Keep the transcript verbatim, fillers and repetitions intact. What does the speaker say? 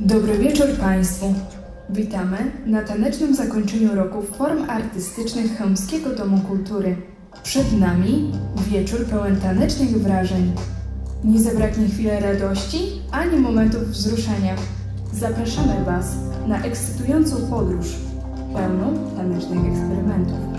Dobry wieczór Państwu! Witamy na tanecznym zakończeniu roku form artystycznych Chełmskiego Domu Kultury. Przed nami wieczór pełen tanecznych wrażeń. Nie zabraknie chwili radości, ani momentów wzruszenia. Zapraszamy Was na ekscytującą podróż, pełną tanecznych eksperymentów.